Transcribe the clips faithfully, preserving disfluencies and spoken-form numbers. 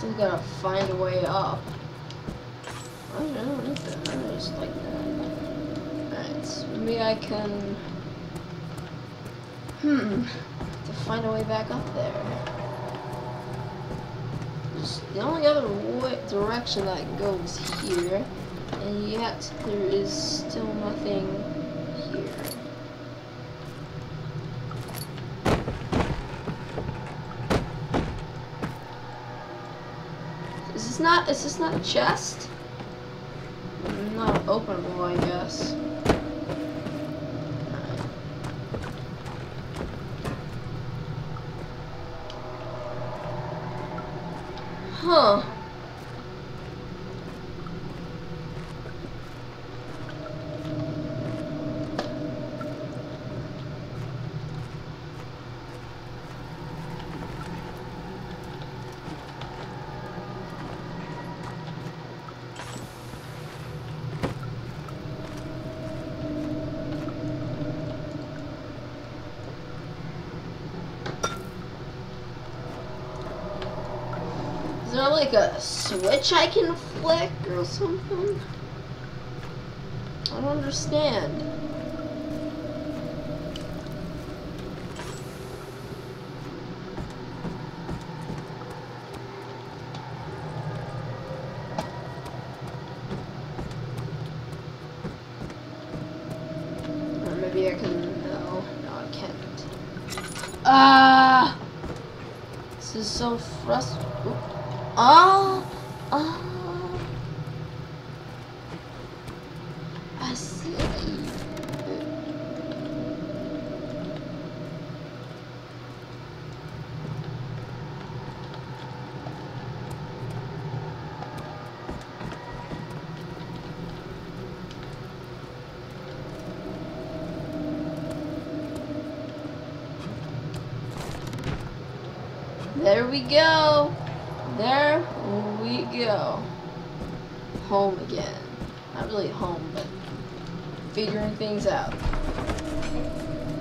still gotta find a way up. I don't know, I just like that. Alright, maybe I can... Hmm. To find a way back up there. Just the only other way, direction that I can go is here, and yet there is still nothing here. Is this not? Is this not a chest? Not openable, I guess. Huh. Is there like a switch I can flick or something? I don't understand. Or maybe I can... No, no I can't. Ah! This is so frustrating. Oh, oh, I see. There we go. There we go. Home again. Not really home, but figuring things out.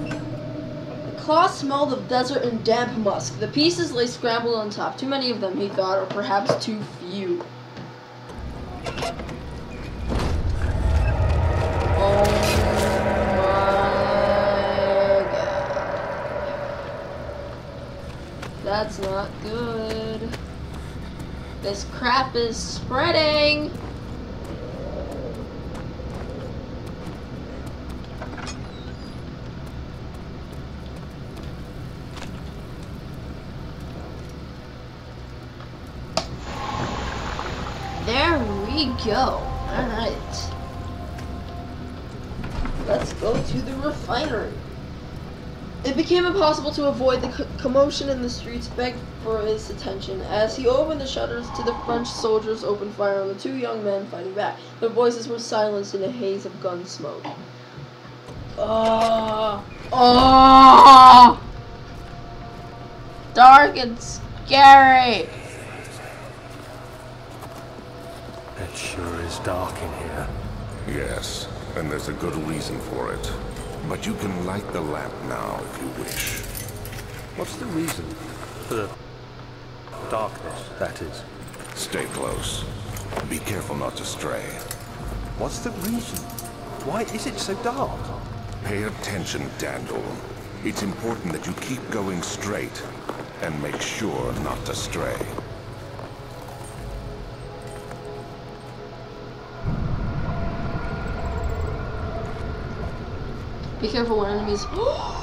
The claw smelled of desert and damp musk. The pieces lay scrambled on top. Too many of them, he thought, or perhaps too few. Oh my god. That's not good. This crap is spreading. There we go. Alright. Let's go to the refinery. It became impossible to avoid the commotion in the streets begged for his attention. As he opened the shutters to the French soldiers opened fire on the two young men fighting back. Their voices were silenced in a haze of gun smoke. Oh, oh, dark and scary. It sure is dark in here. Yes, and there's a good reason for it. But you can light the lamp now if you wish. What's the reason for the darkness, that is? Stay close. Be careful not to stray. What's the reason? Why is it so dark? Pay attention, Dandel. It's important that you keep going straight and make sure not to stray. Be careful when enemies. uh.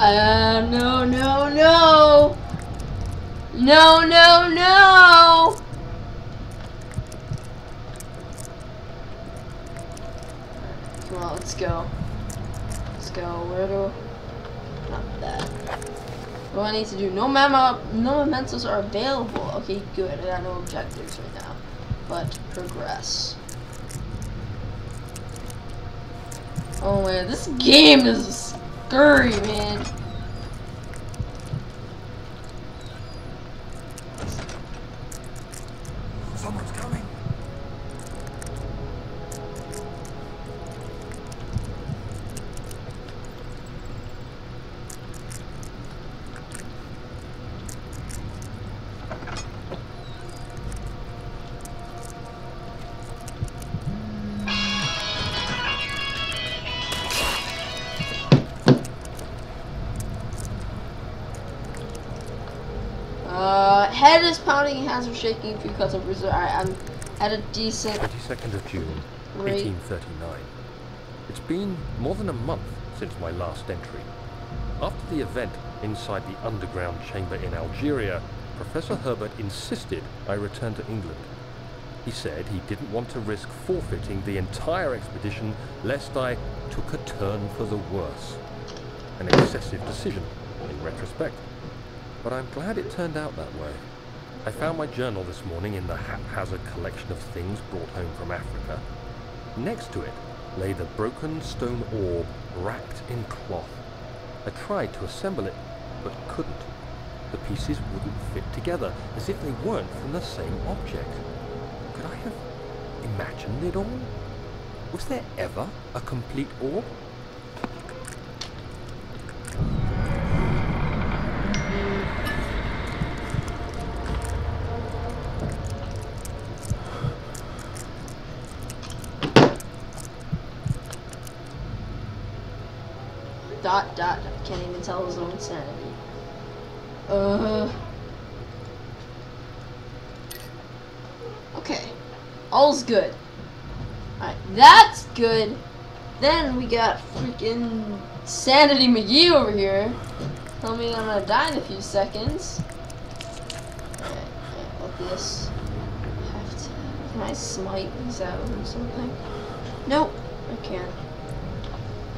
Uh, no, no, no! No, no, no! Let's go. Let's go a little. Not that. What I need to do? No memo. No mementos are available. Okay, good. I got no objectives right now. But progress. Oh man, this game is scurry, man. Someone's coming. Head is pounding, hands are shaking, a few cuts of bruises. Alright, I'm at a decent... twenty-second of June, eighteen thirty-nine. It's been more than a month since my last entry. After the event inside the underground chamber in Algeria, Professor Herbert insisted I return to England. He said he didn't want to risk forfeiting the entire expedition lest I took a turn for the worse. An excessive decision, in retrospect. But I'm glad it turned out that way. I found my journal this morning in the haphazard collection of things brought home from Africa. Next to it lay the broken stone orb wrapped in cloth. I tried to assemble it, but couldn't. The pieces wouldn't fit together, as if they weren't from the same object. Could I have imagined it all? Was there ever a complete orb? Dot, dot, dot. Can't even tell his own sanity. Uh. Okay. All's good. Alright, that's good. Then we got freaking Sanity McGee over here. Tell me I'm gonna die in a few seconds. Alright, alright, like this. I have to. Can I smite these out or something? Nope, I can't.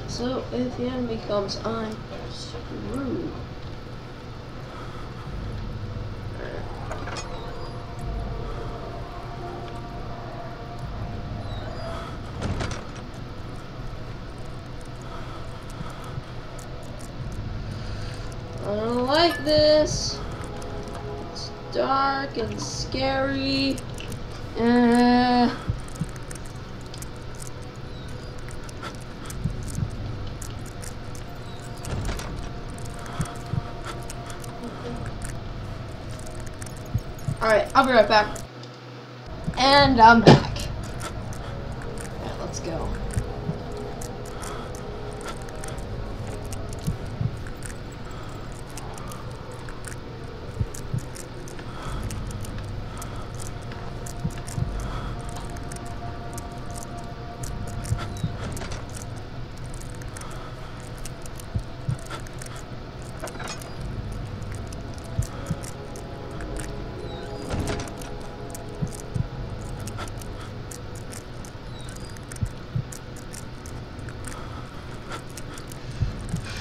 So, if the enemy comes, I'm screwed. I don't like this. It's dark and scary. Uh, Alright, I'll be right back. And I'm back. Alright, let's go.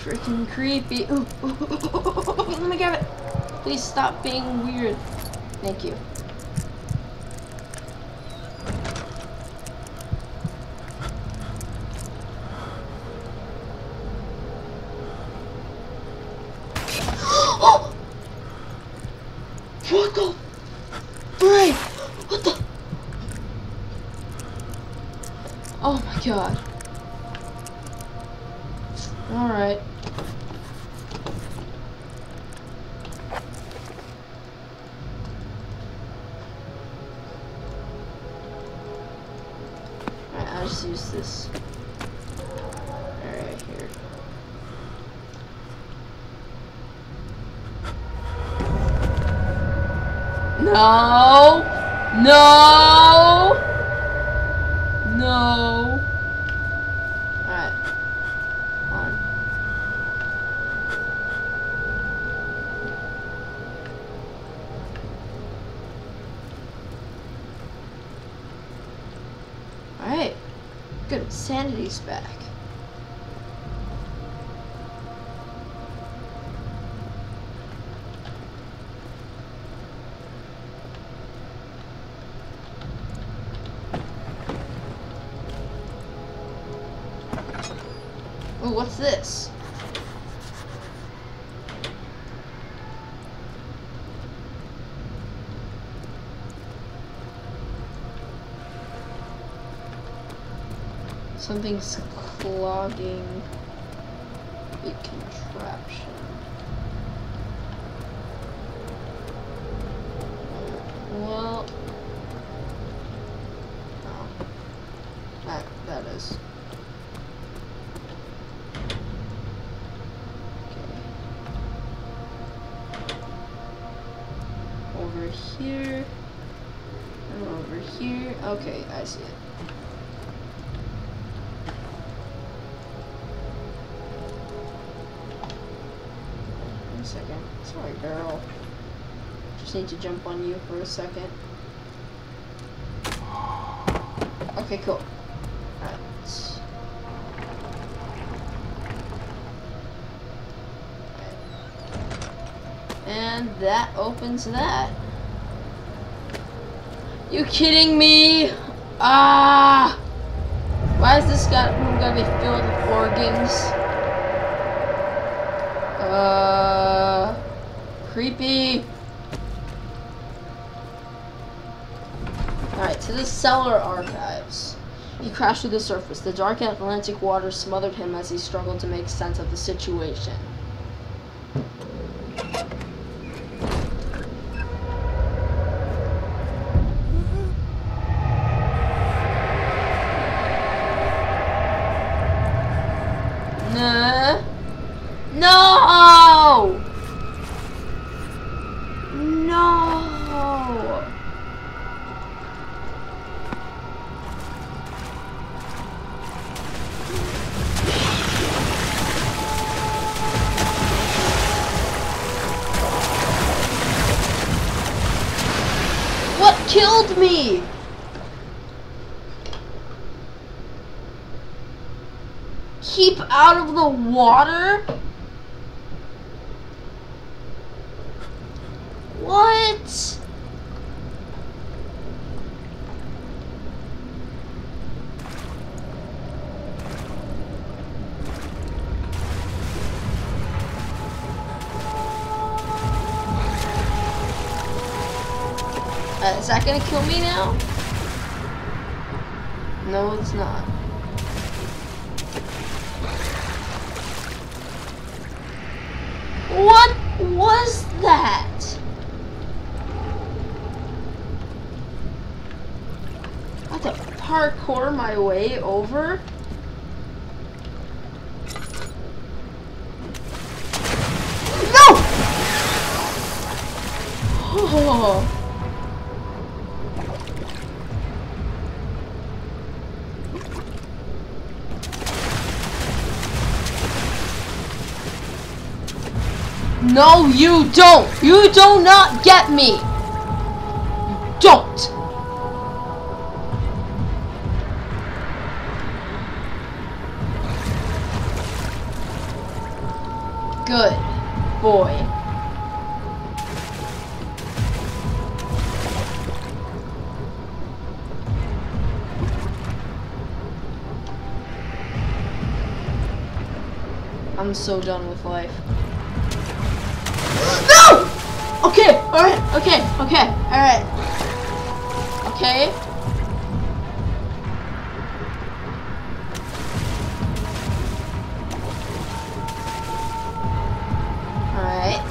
Freaking creepy. Ooh, ooh, ooh, ooh, ooh, ooh. Let me grab it. Please stop being weird. Thank you. Oh! What the? Right. What the? Oh my god. Alright. I'll just use this. Alright, here. No! No! No! Alright. On. Alright. Good, sanity's back. Ooh, what's this? Something's clogging the contraption. Well, oh, that, that is. Okay. Over here, and over here. Okay, I see it. Second. Sorry, girl. Just need to jump on you for a second. Okay, cool. Alright. Okay. And that opens that. You kidding me? Ah! Why is this got gonna be filled with organs? Uh, creepy. Alright, to the cellar archives. He crashed to the surface. The dark Atlantic water smothered him as he struggled to make sense of the situation. Killed me. Keep out of the water? What? Uh, is that gonna kill me now? No, it's not. What was that? I have to parkour my way over. No! Oh. No, you don't. You do not get me. You don't. Good boy. I'm so done with life. No! Okay, alright, okay, okay, alright. Okay. Alright.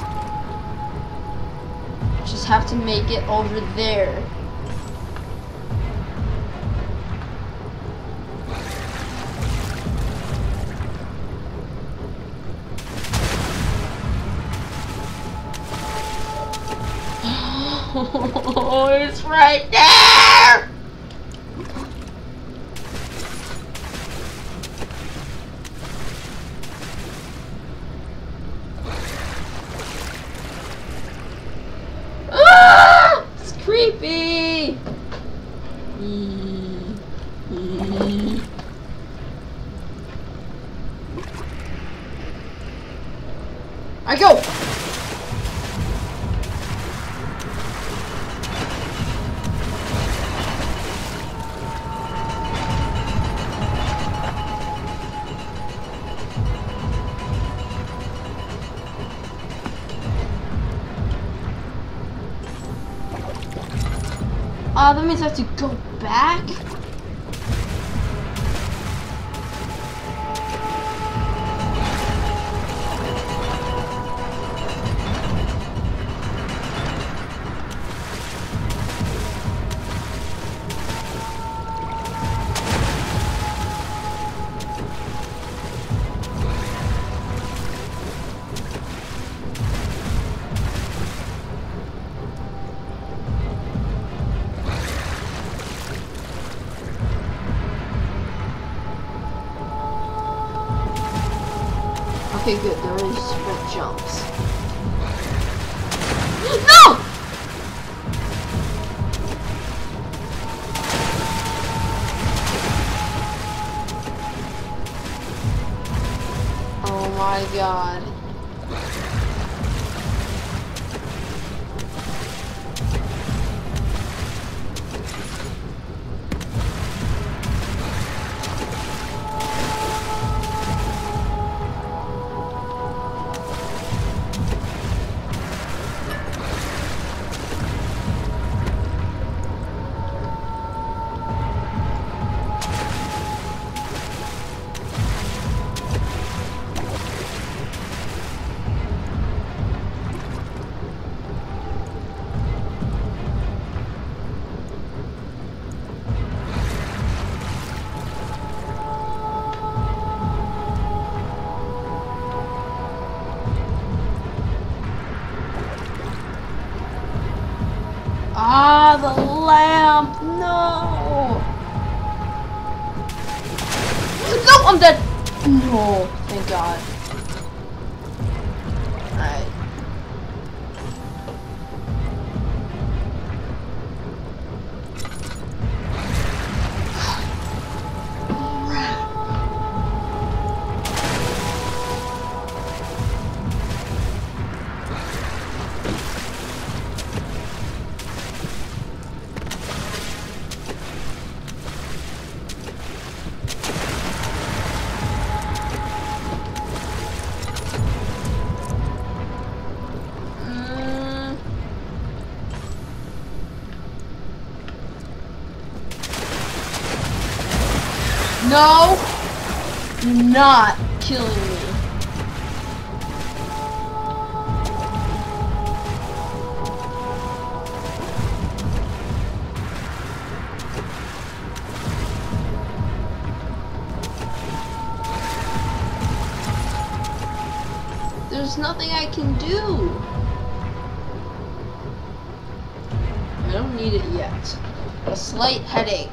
Just have to make it over there. Oh, it's right there! Ah! It's creepy! I go! Oh, that means I have to go back? Okay, good. There are sprint jumps. No! Oh my god. Ah, the lamp! No! No, I'm dead! No, thank God. Alright. No, you're not killing me. There's nothing I can do. I don't need it yet. A slight headache.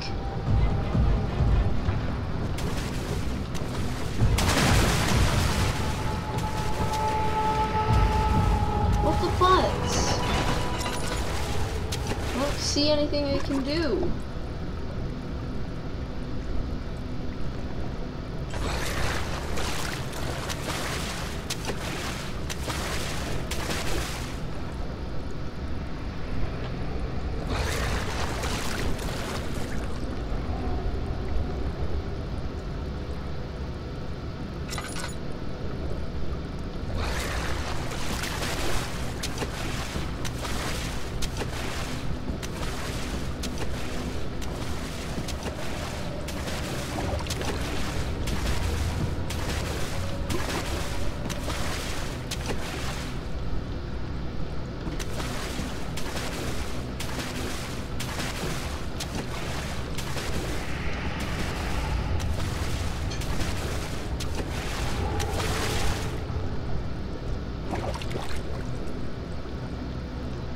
See anything I can do.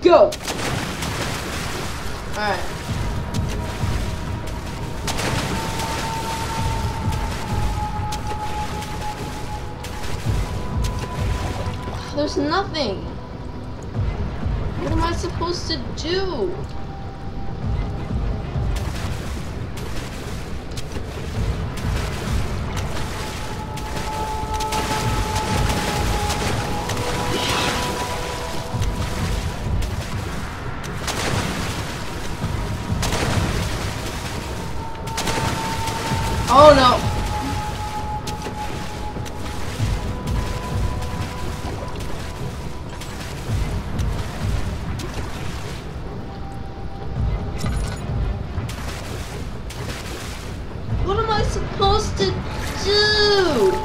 Go! Alright. There's nothing! What am I supposed to do? Oh no! I supposed to do?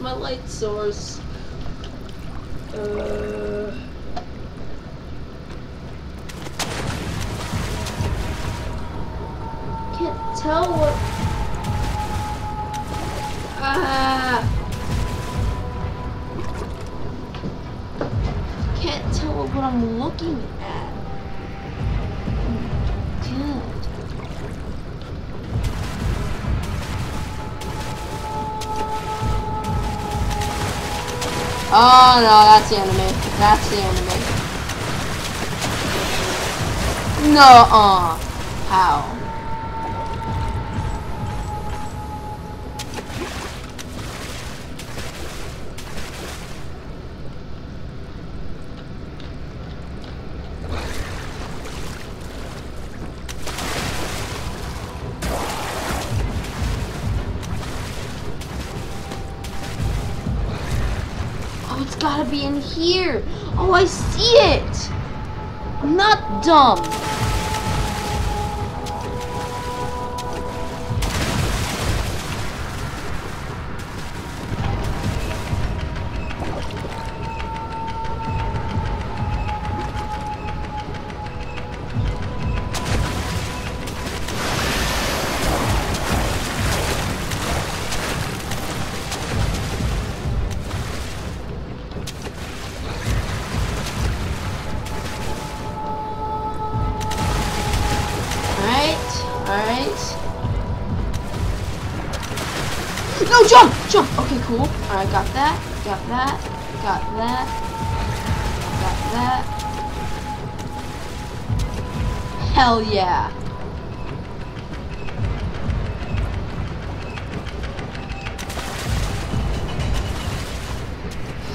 My light source. Uh... Can't tell what. Ah! Can't tell what I'm looking at. Oh no, that's the enemy. That's the enemy. No, uh, how? Here. Oh, I see it. I'm not dumb. I got that, got that, got that, got that. Hell yeah.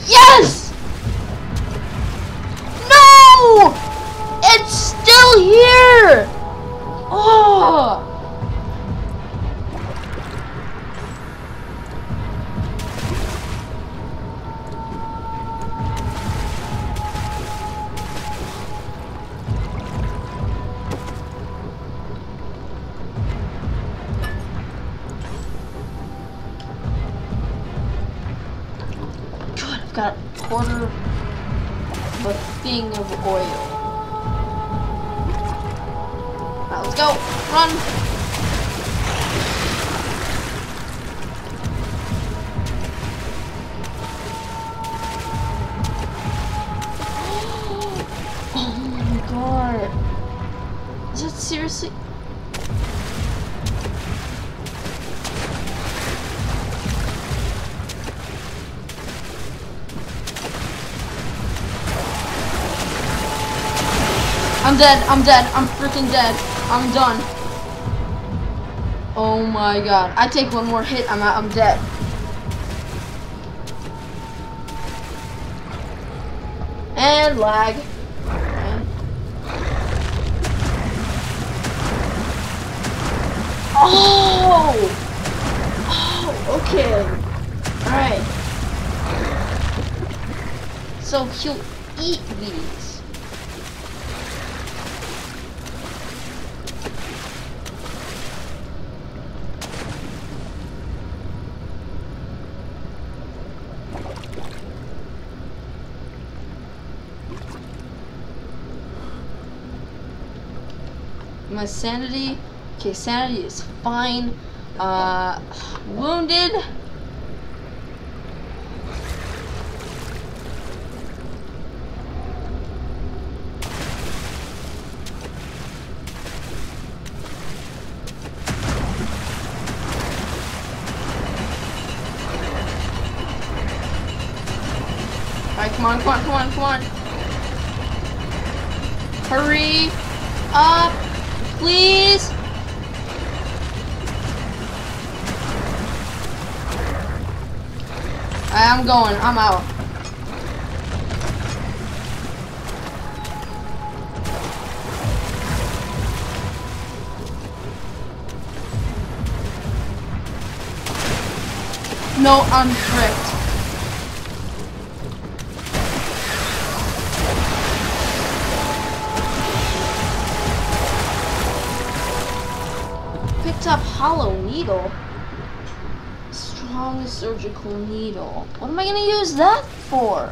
Yes! No! It's still here! Oh! Quarter of a thing of oil. Now let's go! Run! Oh my god! Is that seriously? I'm dead, I'm dead, I'm freaking dead. I'm done. Oh my god. I take one more hit, I'm out, I'm dead. And lag. Oh! Oh, okay. Alright. So he'll eat these. My sanity Okay, sanity is fine. Uh, wounded. Come on, come on, come on, come on. Hurry up, please. I'm going, I'm out. No, I'm tripped. Up hollow needle, strong surgical needle. What am I gonna use that for?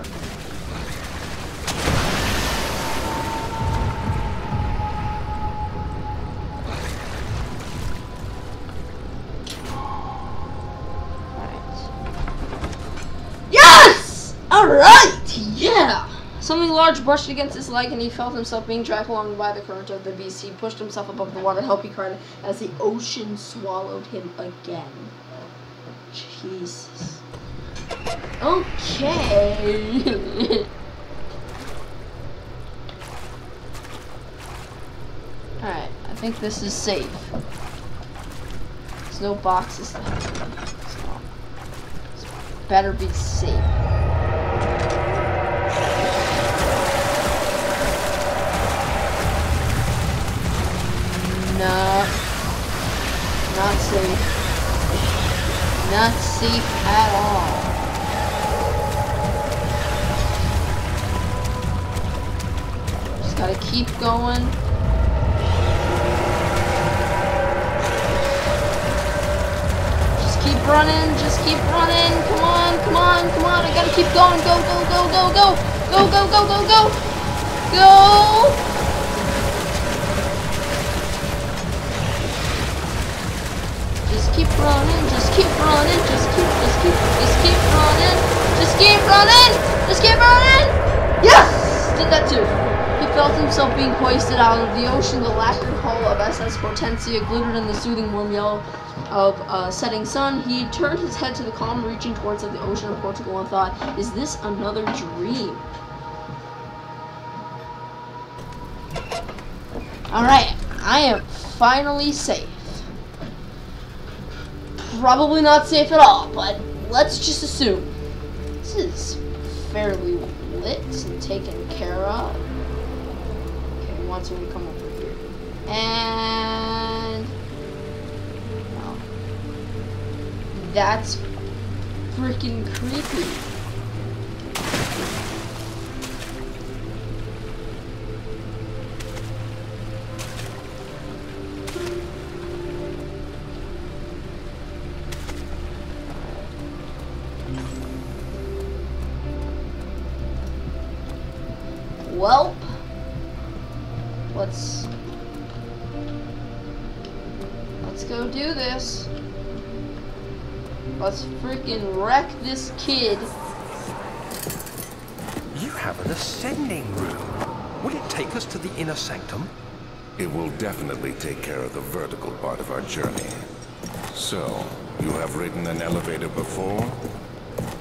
Alright. Yes! Alright! Yeah! Something large brushed against his leg, and he felt himself being dragged along by the current of the beast. He pushed himself above the water. Help, he cried, as the ocean swallowed him again. Jesus. Okay. Alright, I think this is safe. There's no boxes there. So, better be safe. No, not safe. Not safe at all. Just gotta keep going. Just keep running, just keep running. Come on, come on, come on. I gotta keep going. Go, go, go, go, go. Go, go, go, go, go. Go. Keep running, just keep running, just keep, just keep, just keep running, just keep running, just keep running! Yes! Did that too. He felt himself being hoisted out of the ocean, the lacquered hull of S S Hortensia glittered in the soothing warm yellow of uh, setting sun. He turned his head to the calm reaching towards of the ocean of Portugal and thought, is this another dream? Alright, I am finally safe. Probably not safe at all, but let's just assume. This is fairly lit and taken care of. Okay, he wants me to come over here. And... wow. That's freaking creepy. Welp, let's let's go do this. Let's freaking wreck this kid. You have an ascending room. Will it take us to the inner sanctum? It will definitely take care of the vertical part of our journey. So, you have ridden an elevator before?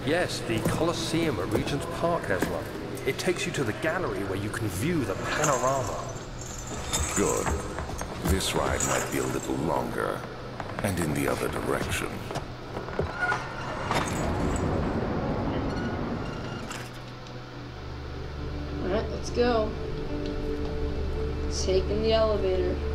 Yes, the Colosseum at Regents Park has one. It takes you to the gallery where you can view the panorama. Good. This ride might be a little longer, and in the other direction. Alright, let's go. Taking the elevator.